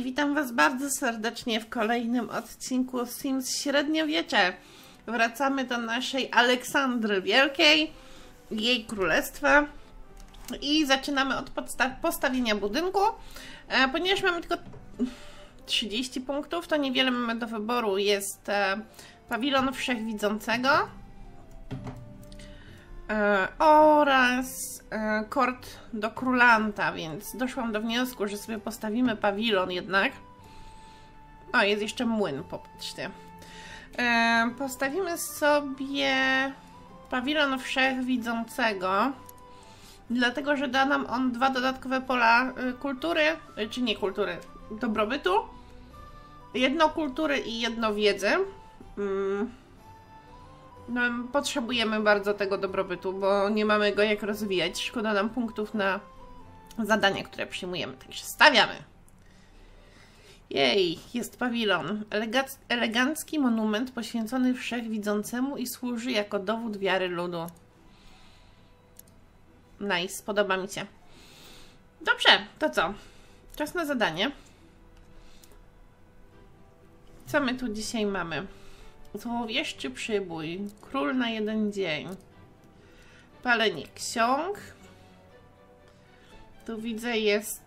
i witam Was bardzo serdecznie w kolejnym odcinku Sims Średniowiecze. Wracamy do naszej Aleksandry Wielkiej, jej królestwa i zaczynamy od postawienia budynku. Ponieważ mamy tylko 30 punktów, to niewiele mamy do wyboru. Jest Pawilon Wszechwidzącego oraz kort do królanta, więc doszłam do wniosku, że sobie postawimy pawilon jednak. O, jest jeszcze młyn, popatrzcie. Postawimy sobie pawilon wszechwidzącego, dlatego że da nam on dwa dodatkowe pola kultury, czy nie kultury, dobrobytu. Jedno kultury i jedno wiedzy. No, potrzebujemy bardzo tego dobrobytu, bo nie mamy go jak rozwijać. Szkoda nam punktów na zadania, które przyjmujemy. Także stawiamy. Jej, jest pawilon. Elegancki monument poświęcony wszechwidzącemu i służy jako dowód wiary ludu. Nice, podoba mi się. Dobrze, to co? Czas na zadanie. Co my tu dzisiaj mamy? Złowieszczy przybój, król na jeden dzień, palenie ksiąg, tu widzę jest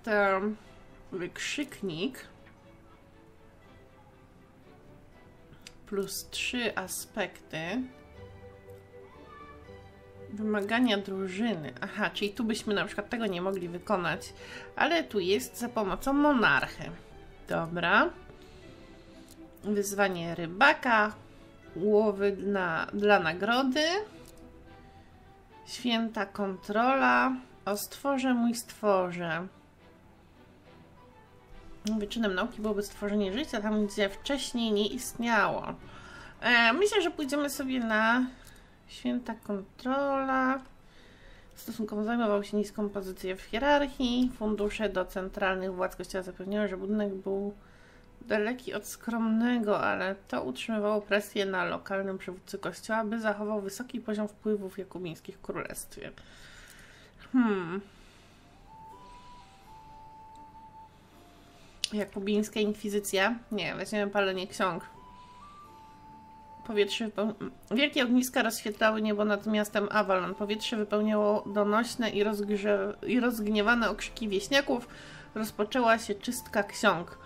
wykrzyknik, plus 3 aspekty, wymagania drużyny, aha, czyli tu byśmy na przykład tego nie mogli wykonać, ale tu jest za pomocą monarchy, dobra, wyzwanie rybaka, łowy dla nagrody, święta kontrola, o stworze mój stworze. Wyczynem nauki byłoby stworzenie życia tam, gdzie wcześniej nie istniało. Myślę, że pójdziemy sobie na święta kontrola. Stosunkowo zajmował się niską pozycję w hierarchii. Fundusze do centralnych władz kościoła zapewniały, że budynek był daleki od skromnego, ale to utrzymywało presję na lokalnym przywódcy kościoła, aby zachował wysoki poziom wpływów w jakubińskich królestwie. Jakubińska inkwizycja? Nie, weźmiemy palenie ksiąg. Powietrze Wielkie ogniska rozświetlały niebo nad miastem Avalon. Powietrze wypełniało donośne i rozgniewane okrzyki wieśniaków. Rozpoczęła się czystka ksiąg.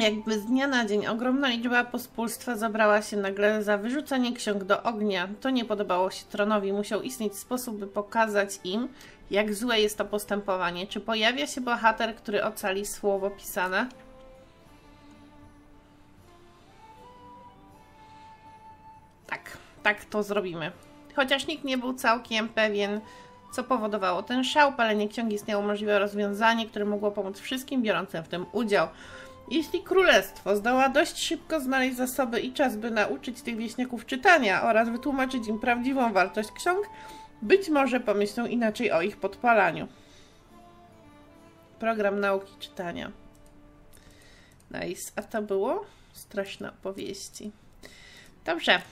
Jakby z dnia na dzień ogromna liczba pospólstwa zabrała się nagle za wyrzucanie ksiąg do ognia. To nie podobało się tronowi. Musiał istnieć sposób, by pokazać im, jak złe jest to postępowanie. Czy pojawia się bohater, który ocali słowo pisane? Tak, tak to zrobimy. Chociaż nikt nie był całkiem pewien, co powodowało ten szał. Palenie ksiąg istniało możliwe rozwiązanie, które mogło pomóc wszystkim biorącym w tym udział. Jeśli królestwo zdoła dość szybko znaleźć zasoby i czas, by nauczyć tych wieśniaków czytania oraz wytłumaczyć im prawdziwą wartość ksiąg, być może pomyślą inaczej o ich podpalaniu. Program nauki czytania. Nice. A to było? Straszne opowieści. Dobrze.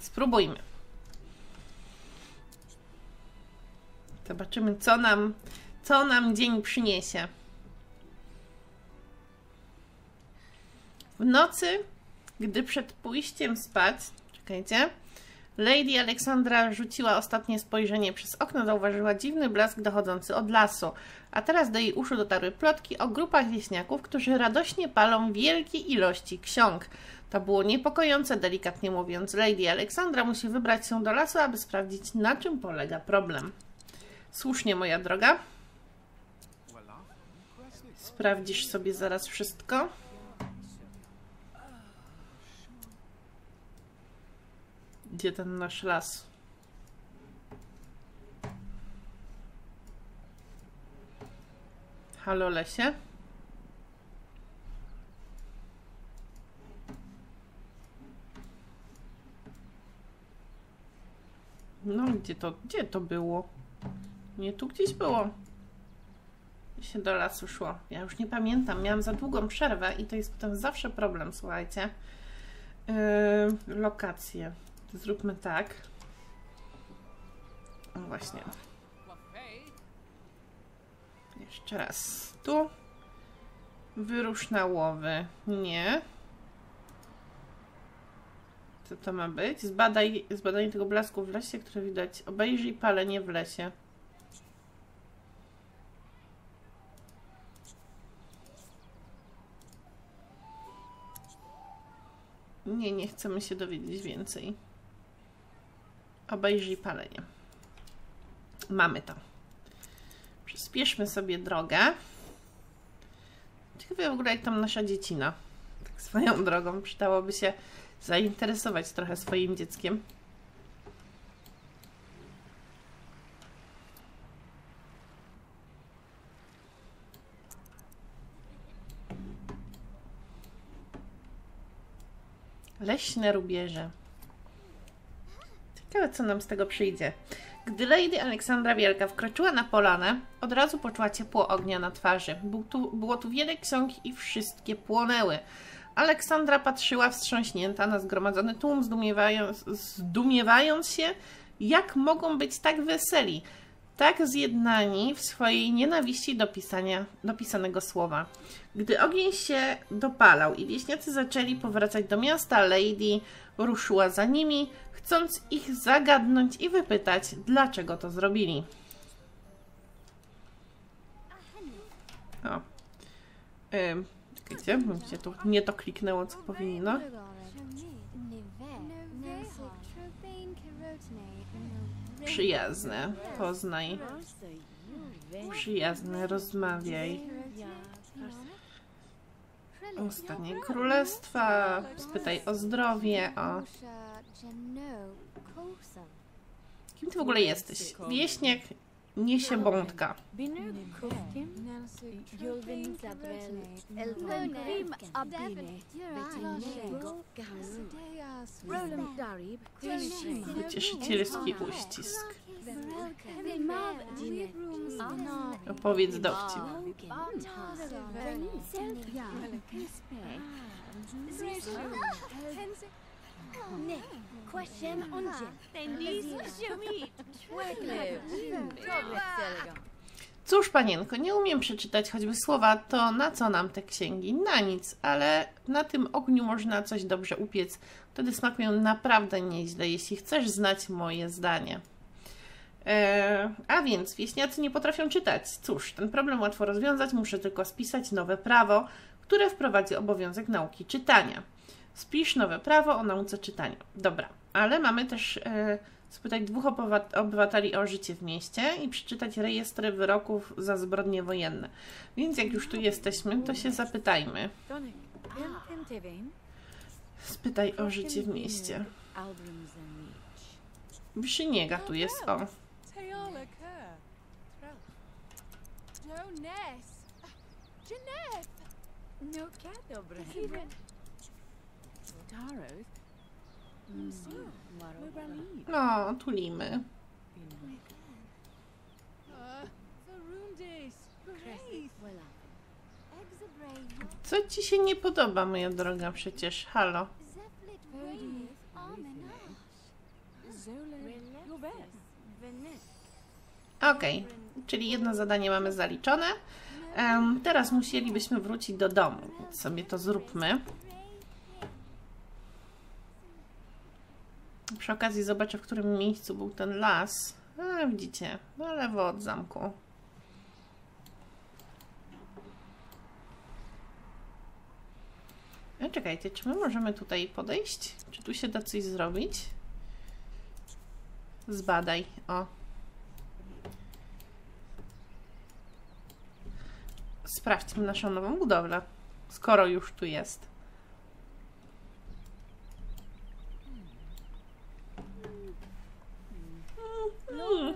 Spróbujmy. Zobaczymy, co nam dzień przyniesie. W nocy, gdy przed pójściem spać, czekajcie, Lady Aleksandra rzuciła ostatnie spojrzenie przez okno, zauważyła dziwny blask dochodzący od lasu. A teraz do jej uszu dotarły plotki o grupach wieśniaków, którzy radośnie palą wielkie ilości ksiąg. To było niepokojące, delikatnie mówiąc. Lady Aleksandra musi wybrać się do lasu, aby sprawdzić, na czym polega problem. Słusznie, moja droga. Sprawdzisz sobie zaraz wszystko. Gdzie ten nasz las? Halo, lesie? No, gdzie to było? Nie, tu gdzieś było. Się do lasu szło. Ja już nie pamiętam, miałam za długą przerwę i to jest potem zawsze problem, słuchajcie. Lokacje. Zróbmy tak. No właśnie. Jeszcze raz. Tu. Wyrusz na łowy. Nie. Co to ma być? Zbadanie tego blasku w lesie, które widać. Obejrzyj palenie w lesie. Nie, nie chcemy się dowiedzieć więcej. Obejrzyj palenie. Mamy to. Przyspieszmy sobie drogę. Ciekawe w ogóle jak tam nasza dziecina. Tak swoją drogą przydałoby się zainteresować trochę swoim dzieckiem. Leśne rubieże. Ciekawe, co nam z tego przyjdzie. Gdy Lady Aleksandra Wielka wkroczyła na polanę, od razu poczuła ciepło ognia na twarzy. Było tu wiele ksiąg i wszystkie płonęły. Aleksandra patrzyła wstrząśnięta na zgromadzony tłum, zdumiewając się, jak mogą być tak weseli, tak zjednani w swojej nienawiści do pisanego słowa. Gdy ogień się dopalał i wieśniacy zaczęli powracać do miasta, Lady ruszyła za nimi, chcąc ich zagadnąć i wypytać, dlaczego to zrobili. O. Gdzie? Mnie to kliknęło, co powinno. Przyjazne. Poznaj. Przyjazne. Rozmawiaj. O stanie królestwa. Spytaj o zdrowie. O... Kim ty w ogóle jesteś? Wieśniak Niesiebątka. Cieszycielski uścisk. Opowiedz dowcip. Cóż, panienko, nie umiem przeczytać choćby słowa, to na co nam te księgi? Na nic, ale na tym ogniu można coś dobrze upiec. Wtedy smakują naprawdę nieźle, jeśli chcesz znać moje zdanie. A więc, wieśniacy nie potrafią czytać. Cóż, ten problem łatwo rozwiązać, muszę tylko spisać nowe prawo, które wprowadzi obowiązek nauki czytania. Spisz nowe prawo o nauce czytania. Dobra, ale mamy też spytać dwóch obywateli o życie w mieście i przeczytać rejestry wyroków za zbrodnie wojenne. Więc jak już tu jesteśmy, to się zapytajmy. Spytaj o życie w mieście. Brzyniega tu jest, o. No, tulimy. Co ci się nie podoba, moja droga? Przecież, halo. Okej, czyli jedno zadanie mamy zaliczone. Teraz musielibyśmy wrócić do domu, więc sobie to zróbmy. Przy okazji zobaczę, w którym miejscu był ten las. A, widzicie, na lewo od zamku. A czekajcie, czy my możemy tutaj podejść? Czy tu się da coś zrobić? Zbadaj, o. Sprawdźmy naszą nową budowlę, skoro już tu jest. No,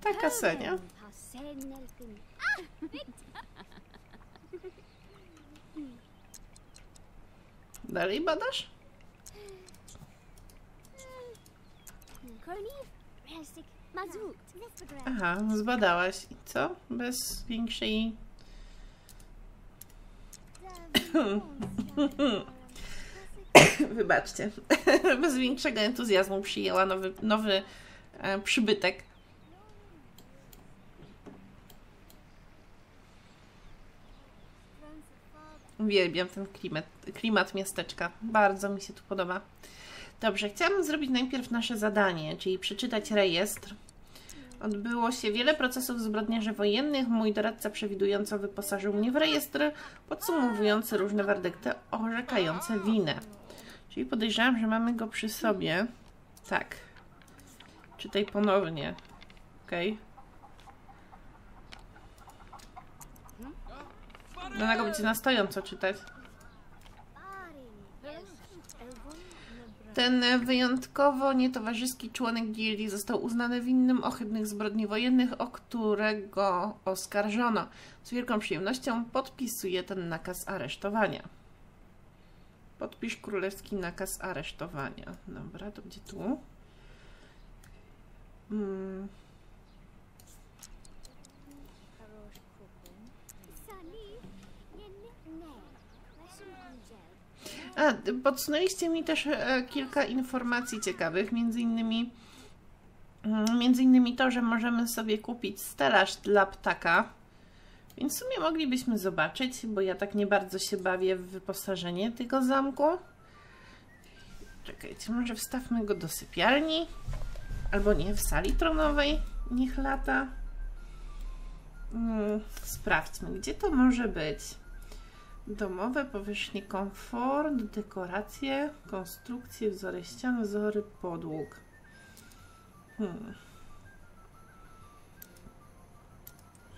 taka Senia. Dalej badasz? Aha, zbadałaś. I co? Bez większej... Wybaczcie. Bez większego entuzjazmu przyjęła nowy przybytek. Uwielbiam ten klimat miasteczka. Bardzo mi się tu podoba. Dobrze, chciałam zrobić najpierw nasze zadanie, czyli przeczytać rejestr. Odbyło się wiele procesów zbrodniarzy wojennych. Mój doradca przewidująco wyposażył mnie w rejestr podsumowujący różne werdykty orzekające winę. Czyli podejrzewam, że mamy go przy sobie. Tak. Czytaj ponownie. Okej. Można go będzie na stojąco czytać. Ten wyjątkowo nietowarzyski członek gildii został uznany winnym ohydnych zbrodni wojennych, o którego oskarżono. Z wielką przyjemnością podpisuję ten nakaz aresztowania. Podpisz królewski nakaz aresztowania. Dobra, to będzie tu. A, podsunęliście mi też kilka informacji ciekawych, między innymi to, że możemy sobie kupić stelaż dla ptaka, więc w sumie moglibyśmy zobaczyć, bo ja tak nie bardzo się bawię w wyposażenie tego zamku. Czekajcie, może wstawmy go do sypialni, albo nie, w sali tronowej, niech lata. Sprawdźmy, gdzie to może być. Domowe, powierzchnie, komfort, dekoracje, konstrukcje, wzory ścian, wzory podłóg.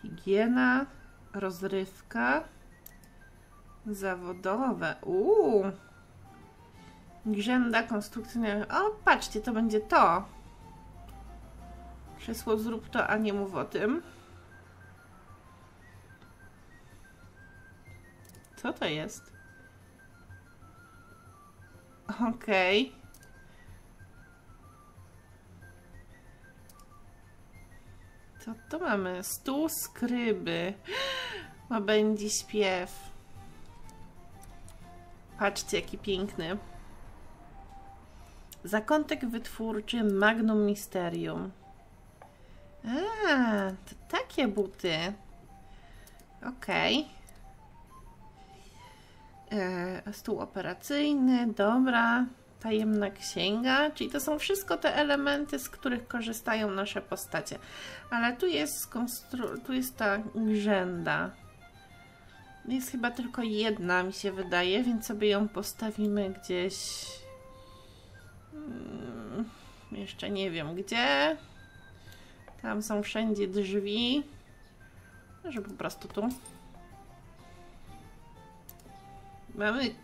Higiena, rozrywka, zawodowe. Grzęda, konstrukcyjne. O, patrzcie, to będzie to. Krzesło, zrób to, a nie mów o tym. Co to jest? Okej. Co to mamy? Stół skryby. Ma będzie śpiew. Patrzcie, jaki piękny. Zakątek wytwórczy Magnum Mysterium. A, to takie buty. Okej. Stół operacyjny, dobra, tajemna księga, czyli to są wszystko te elementy, z których korzystają nasze postacie. Ale tu jest ta grzęda. Jest chyba tylko jedna, mi się wydaje, więc sobie ją postawimy gdzieś... jeszcze nie wiem gdzie. Tam są wszędzie drzwi. Może po prostu tu.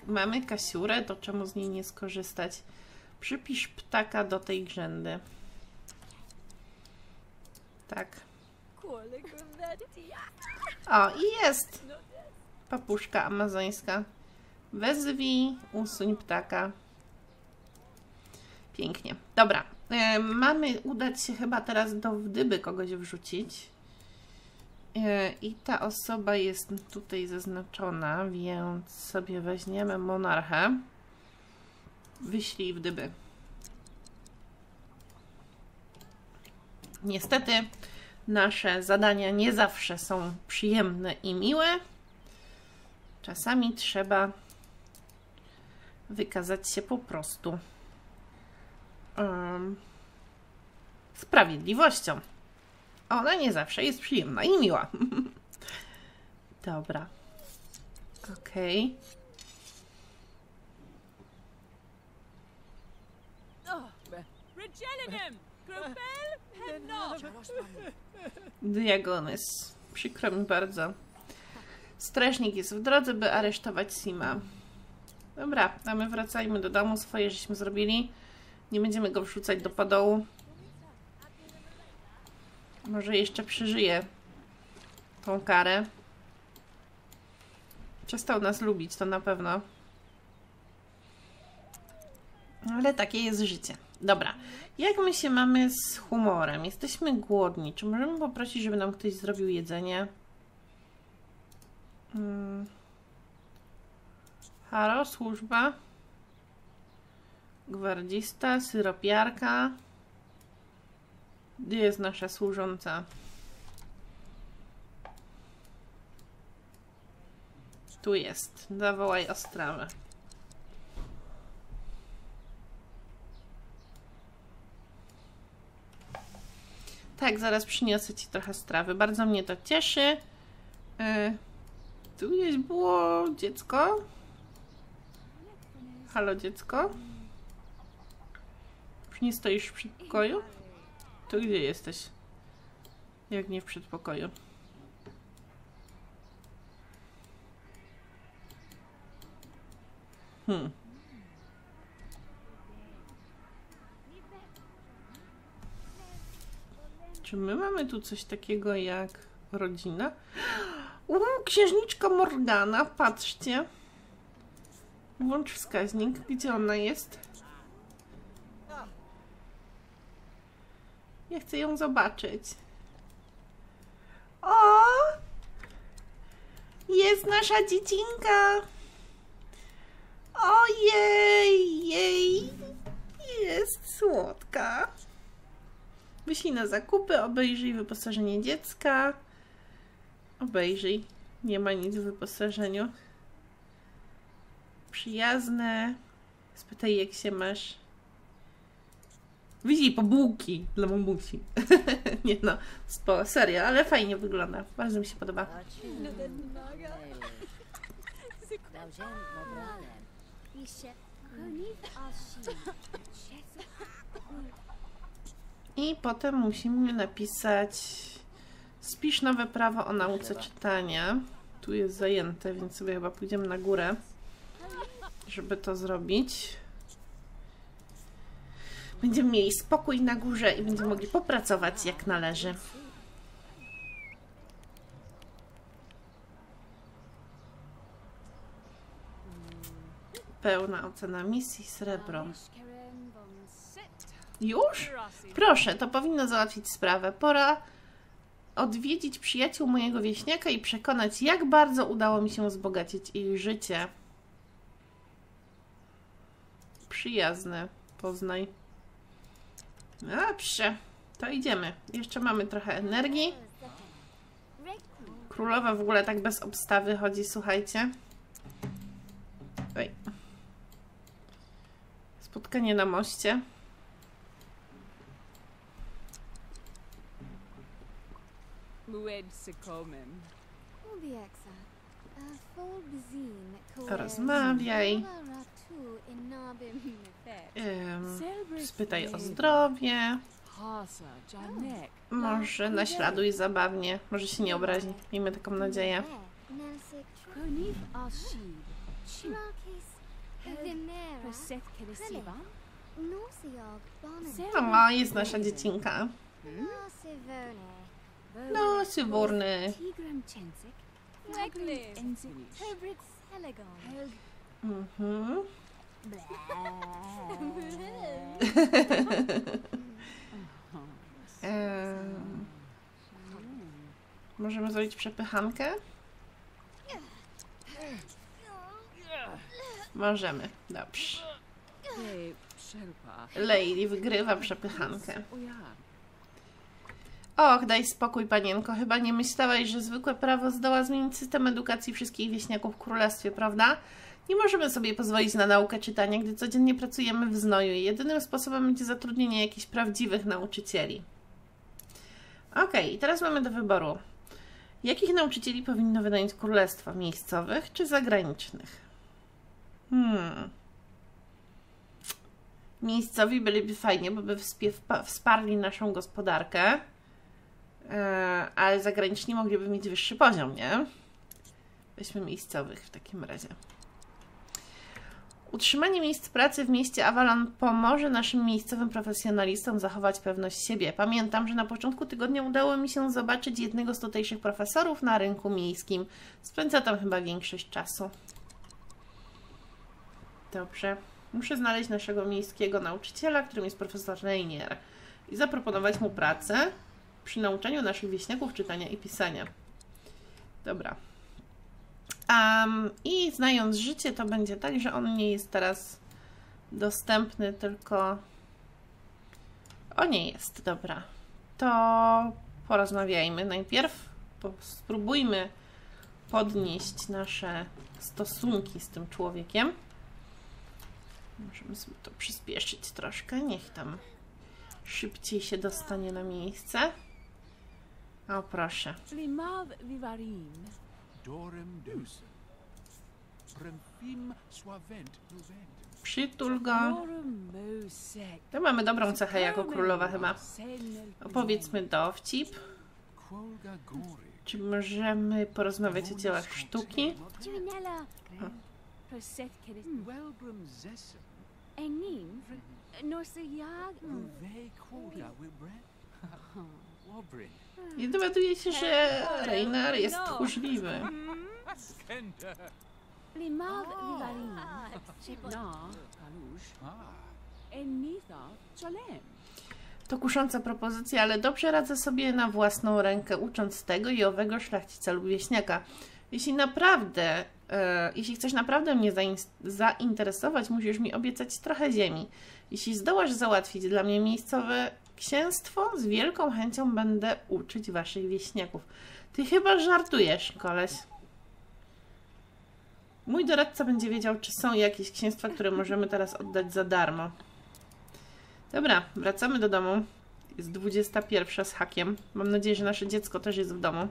Mamy kasiurę, to czemu z niej nie skorzystać? Przypisz ptaka do tej grzędy. Tak. O, i jest! Papuszka amazońska. Wezwij, usuń ptaka. Pięknie. Dobra. Mamy udać się chyba teraz do wdyby kogoś wrzucić. I ta osoba jest tutaj zaznaczona, więc sobie weźmiemy monarchę. Wyślij wdyby. Niestety nasze zadania nie zawsze są przyjemne i miłe. Czasami trzeba wykazać się po prostu sprawiedliwością. Ona nie zawsze jest przyjemna i miła. Dobra. Okej. Diagonys. Przykro mi bardzo. Strażnik jest w drodze, by aresztować Sima. Dobra, a my wracajmy do domu. Swoje żeśmy zrobili. Nie będziemy go wrzucać do padołu. Może jeszcze przeżyje tą karę. Przestał nas lubić, to na pewno. Ale takie jest życie. Dobra. Jak my się mamy z humorem? Jesteśmy głodni. Czy możemy poprosić, żeby nam ktoś zrobił jedzenie? Halo, służba. Gwardzista, syropiarka. Gdzie jest nasza służąca? Tu jest. Zawołaj o strażę. Tak, zaraz przyniosę ci trochę strawy. Bardzo mnie to cieszy. Tu gdzieś było dziecko. Halo, dziecko? Już nie stoisz w przedpokoju? To gdzie jesteś? Jak nie w przedpokoju? Czy my mamy tu coś takiego jak rodzina? Księżniczka Morgana, patrzcie. Włącz wskaźnik. Gdzie ona jest? Ja chcę ją zobaczyć. O! Jest nasza dziecinka! Ojej! Jej! Jest słodka. Wyślij na zakupy, obejrzyj wyposażenie dziecka. Obejrzyj. Nie ma nic w wyposażeniu. Przyjazne. Spytaj, jak się masz. Widzisz, po bułki dla mamusi. Nie no, serio, ale fajnie wygląda. Bardzo mi się podoba. I potem musimy napisać spisz nowe prawo o nauce czytania. Tu jest zajęte, więc sobie chyba pójdziemy na górę, żeby to zrobić. Będziemy mieli spokój na górze i będziemy mogli popracować jak należy. Pełna ocena misji, srebro. Już? Proszę, to powinno załatwić sprawę. Pora odwiedzić przyjaciół mojego wieśniaka i przekonać, jak bardzo udało mi się wzbogacić ich życie. Przyjazne. Poznaj. Dobrze, to idziemy. Jeszcze mamy trochę energii. Królowa w ogóle tak bez obstawy chodzi, słuchajcie. Oj. Spotkanie na moście. Rozmawiaj. Spytaj o zdrowie. Może naśladuj zabawnie. Może się nie obrazi. Miejmy taką nadzieję. O, jest nasza dziecinka. No, syworny. Możemy zrobić przepychankę? Możemy, dobrze. Lady wygrywa przepychankę. Och, daj spokój, panienko. Chyba nie myślałaś, że zwykłe prawo zdoła zmienić system edukacji wszystkich wieśniaków w królestwie, prawda? Nie możemy sobie pozwolić na naukę czytania, gdy codziennie pracujemy w znoju. Jedynym sposobem będzie zatrudnienie jakichś prawdziwych nauczycieli. Okej, i teraz mamy do wyboru. Jakich nauczycieli powinno wynająć królestwo? Miejscowych czy zagranicznych? Miejscowi byliby fajnie, bo by wsparli naszą gospodarkę. Ale zagraniczni mogliby mieć wyższy poziom, nie? Weźmy miejscowych w takim razie. Utrzymanie miejsc pracy w mieście Avalon pomoże naszym miejscowym profesjonalistom zachować pewność siebie. Pamiętam, że na początku tygodnia udało mi się zobaczyć jednego z tutejszych profesorów na rynku miejskim. Spędza tam chyba większość czasu. Dobrze. Muszę znaleźć naszego miejskiego nauczyciela, którym jest profesor Reinier, i zaproponować mu pracę przy nauczaniu naszych wieśniaków czytania i pisania. Dobra. I znając życie, to będzie tak, że on nie jest teraz dostępny, tylko... O, nie jest, dobra. To porozmawiajmy najpierw. Spróbujmy podnieść nasze stosunki z tym człowiekiem. Możemy sobie to przyspieszyć troszkę, niech tam szybciej się dostanie na miejsce. O, proszę. Przytul go. To mamy dobrą cechę jako królowa chyba. Opowiedzmy dowcip. Czy możemy porozmawiać o dziełach sztuki? I dowiaduje się, że Reinier jest tchórzliwy. To kusząca propozycja, ale dobrze radzę sobie na własną rękę, ucząc tego i owego szlachcica lub wieśniaka. Jeśli chcesz naprawdę mnie zainteresować, musisz mi obiecać trochę ziemi. Jeśli zdołasz załatwić dla mnie miejscowe księstwo, z wielką chęcią będę uczyć waszych wieśniaków. Ty chyba żartujesz, koleś. Mój doradca będzie wiedział, czy są jakieś księstwa, które możemy teraz oddać za darmo. Dobra, wracamy do domu. Jest 21 z hakiem. Mam nadzieję, że nasze dziecko też jest w domu.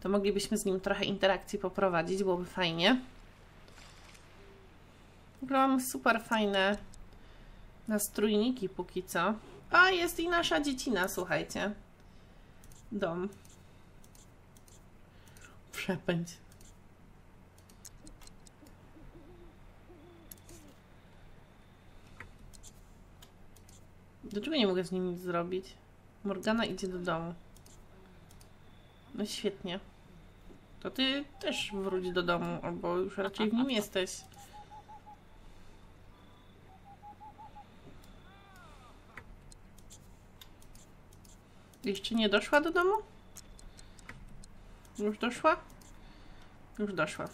To moglibyśmy z nim trochę interakcji poprowadzić, byłoby fajnie. W ogóle mam super fajne nastrójniki póki co. A, jest i nasza dziecina, słuchajcie. Dom. Przepędź. Dlaczego nie mogę z nim nic zrobić? Morgana idzie do domu. No świetnie. To ty też wróć do domu, albo już raczej w nim jesteś. Jeszcze nie doszła do domu? Już doszła? Już doszła.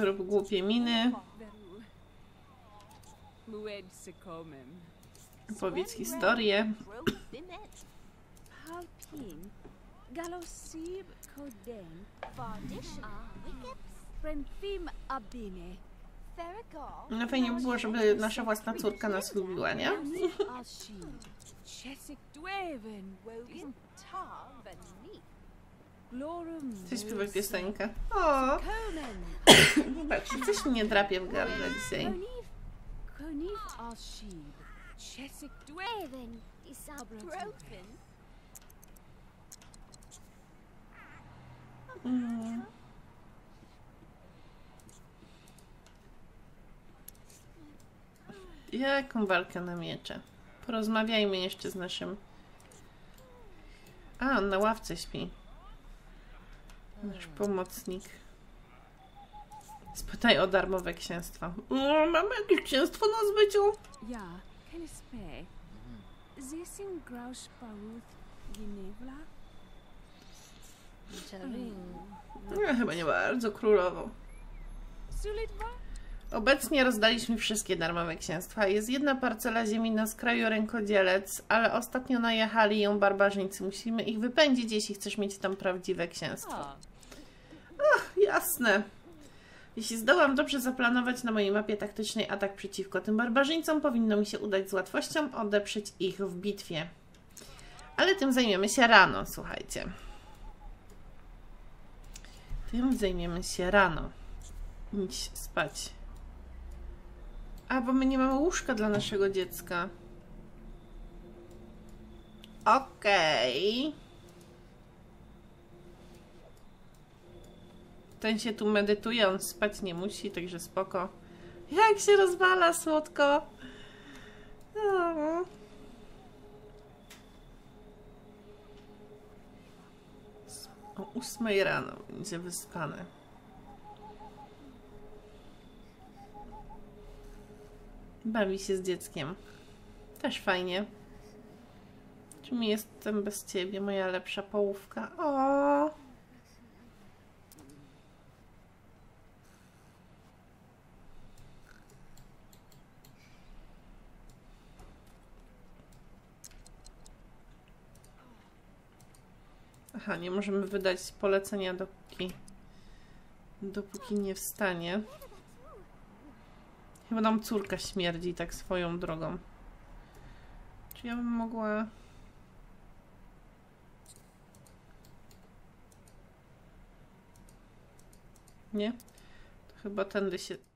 Rób głupie miny. Powiedz historię. No fajnie by było, żeby nasza własna córka nas lubiła, nie? Chcesz śpiewać piosenkę? O! Zobaczcie, coś mnie drapie w gardle dzisiaj. Jaką walkę na miecze? Porozmawiajmy jeszcze z naszym... A, on na ławce śpi. Nasz pomocnik. Spytaj o darmowe księstwa. O, mamy jakieś księstwo na zbyciu? Ja chyba nie bardzo, królowo. Obecnie rozdaliśmy wszystkie darmowe księstwa. Jest jedna parcela ziemi na skraju rękodzielec, ale ostatnio najechali ją barbarzyńcy. Musimy ich wypędzić, jeśli chcesz mieć tam prawdziwe księstwo. Ach, jasne. Jeśli zdołam dobrze zaplanować na mojej mapie taktycznej atak przeciwko tym barbarzyńcom, powinno mi się udać z łatwością odeprzeć ich w bitwie. Ale tym zajmiemy się rano, słuchajcie. Tym zajmiemy się rano. Idź spać. A, bo my nie mamy łóżka dla naszego dziecka. Okej. Ten się tu medytuje, on spać nie musi, także spoko. Jak się rozwala, słodko. O 8 rano będzie wyspany. Bawi się z dzieckiem. Też fajnie. Czym jestem bez ciebie, moja lepsza połówka? O! Aha, nie możemy wydać polecenia, dopóki nie wstanie. Chyba nam córka śmierdzi tak swoją drogą. Czy ja bym mogła... Nie? To chyba tędy się...